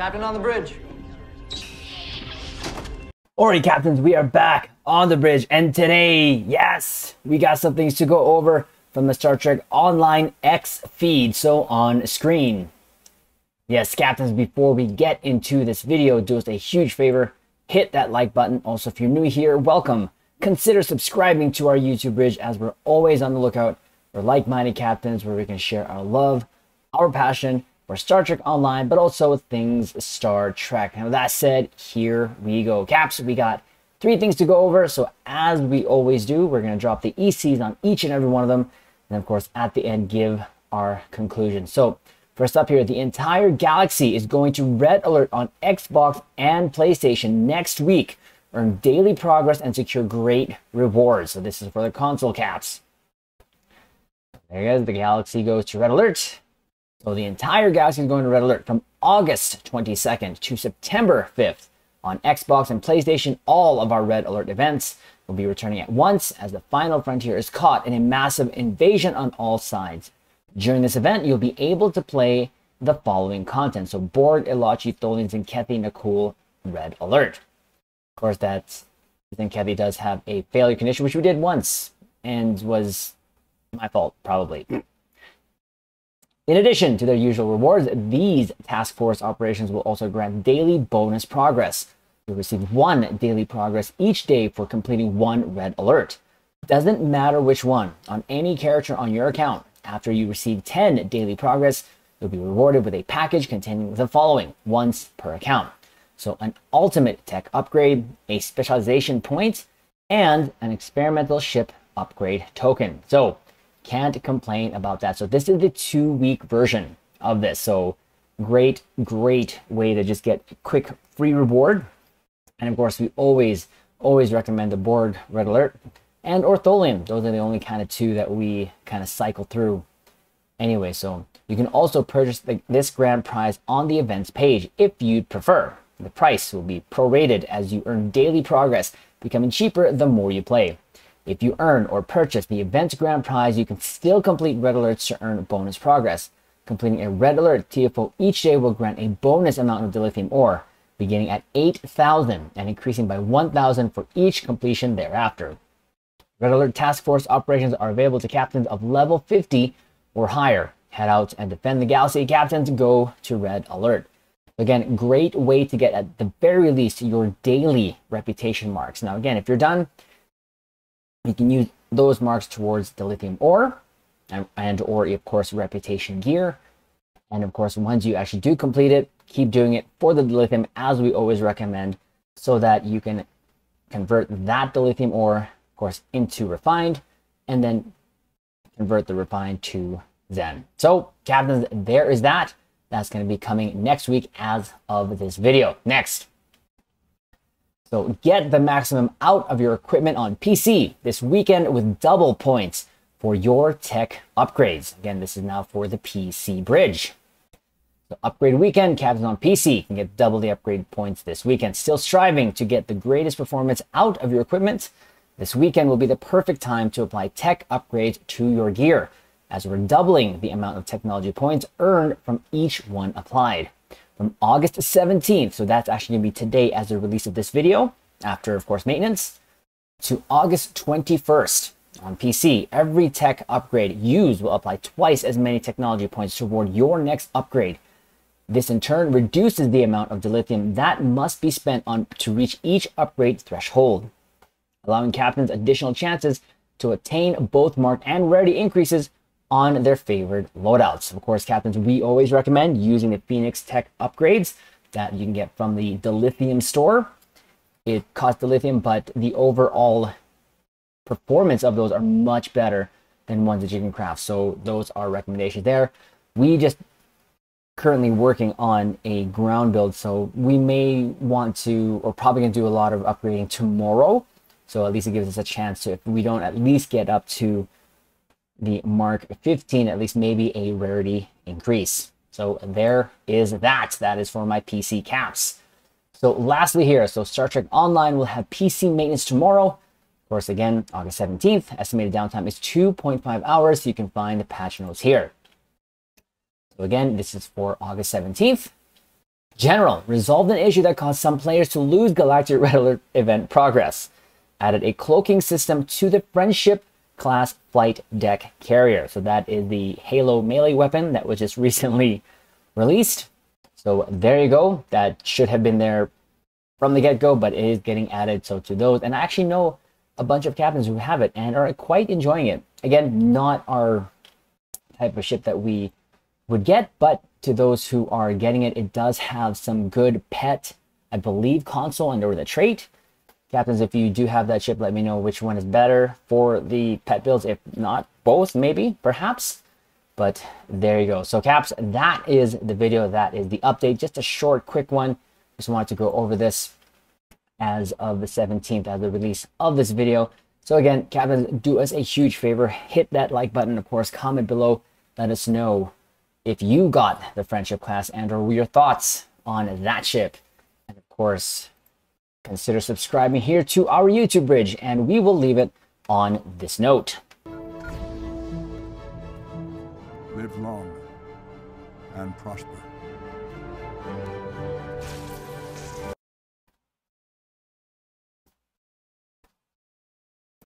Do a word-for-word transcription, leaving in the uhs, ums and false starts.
Captain on the bridge. Alright, Captains, we are back on the bridge, and today, yes, we got some things to go over from the Star Trek Online X feed, so on screen. Yes, Captains, before we get into this video, do us a huge favor, hit that like button. Also, if you're new here, welcome. Consider subscribing to our YouTube bridge, as we're always on the lookout for like-minded captains where we can share our love, our passion for Star Trek Online, but also with things Star Trek. Now, that said, here we go. Caps, we got three things to go over. So as we always do, we're going to drop the E Cs on each and every one of them. And of course, at the end, give our conclusion. So first up here, the entire galaxy is going to Red Alert on Xbox and PlayStation next week. Earn daily progress and secure great rewards. So this is for the console, Caps. There it is. The galaxy goes to Red Alert. So the entire galaxy is going to Red Alert from August twenty-second to September fifth on Xbox and PlayStation. All of our Red Alert events will be returning at once as the final frontier is caught in a massive invasion on all sides. During this event, you'll be able to play the following content. So Borg, Elachi, Tholians, and Kethi Nakul, Red Alert. Of course, that's, I think Kevi does have a failure condition, which we did once, and was my fault, probably. In addition to their usual rewards, these task force operations will also grant daily bonus progress. You'll receive one daily progress each day for completing one Red Alert. Doesn't matter which one, on any character on your account. After you receive ten daily progress, you'll be rewarded with a package containing the following, once per account. So an ultimate tech upgrade, a specialization point, and an experimental ship upgrade token. So can't complain about that. So this is the two-week version of this. So great, great way to just get a quick free reward. And of course, we always, always recommend the Borg Red Alert and Tholian. Those are the only kind of two that we kind of cycle through. Anyway, so you can also purchase the, this grand prize on the events page if you'd prefer. The price will be prorated as you earn daily progress, becoming cheaper the more you play. If you earn or purchase the event's grand prize, you can still complete Red Alerts to earn bonus progress. Completing a Red Alert T F O each day will grant a bonus amount of Dilithium ore, beginning at eight thousand and increasing by one thousand for each completion thereafter. Red Alert Task Force operations are available to captains of level fifty or higher. Head out and defend the galaxy, captains. Go to Red Alert. Again, great way to get, at the very least, your daily reputation marks. Now, again, if you're done, you can use those marks towards the lithium ore and, and or, of course, reputation gear. And, of course, once you actually do complete it, keep doing it for the lithium, as we always recommend, so that you can convert that lithium ore, of course, into refined, and then convert the refined to Zen. So, captains, there is that. That's going to be coming next week as of this video. Next. So get the maximum out of your equipment on P C this weekend with double points for your tech upgrades. Again, this is now for the P C bridge. So upgrade weekend, captains on P C can get double the upgrade points this weekend. Still striving to get the greatest performance out of your equipment? This weekend will be the perfect time to apply tech upgrades to your gear, as we're doubling the amount of technology points earned from each one applied. From August seventeenth, so that's actually gonna be today as the release of this video, after, of course, maintenance, to August twenty-first on P C, every tech upgrade used will apply twice as many technology points toward your next upgrade. This in turn reduces the amount of dilithium that must be spent on to reach each upgrade threshold, allowing captains additional chances to attain both mark and rarity increases on their favorite loadouts. Of course, captains, we always recommend using the Phoenix tech upgrades that you can get from the Dilithium store. It costs Dilithium, but the overall performance of those are much better than ones that you can craft. So those are recommendations there. We just currently working on a ground build, so we may want to, or probably gonna do a lot of upgrading tomorrow. So at least it gives us a chance to, if we don't at least get up to the Mark fifteen, at least maybe a rarity increase. So there is that. That is for my P C, caps. So lastly here, so Star Trek Online will have P C maintenance tomorrow. Of course, again, August seventeenth. Estimated downtime is two point five hours. So you can find the patch notes here. So again, this is for August seventeenth. General resolved an issue that caused some players to lose Galactic Red Alert event progress. Added a cloaking system to the Friendship Class flight deck carrier. So that is the Halo melee weapon that was just recently released. So there you go. That should have been there from the get-go, but it is getting added so to those. And I actually know a bunch of captains who have it and are quite enjoying it. Again, not our type of ship that we would get, but to those who are getting it, it does have some good pet, I believe, console under the trait. Captains, if you do have that ship, let me know which one is better for the pet builds. If not, both, maybe, perhaps. But there you go. So, Caps, that is the video. That is the update. Just a short, quick one. Just wanted to go over this as of the seventeenth, as the release of this video. So, again, Captains, do us a huge favor. Hit that like button, of course. Comment below. Let us know if you got the Friendship Class and or your thoughts on that ship. And, of course, consider subscribing here to our YouTube bridge, and we will leave it on this note. Live long and prosper.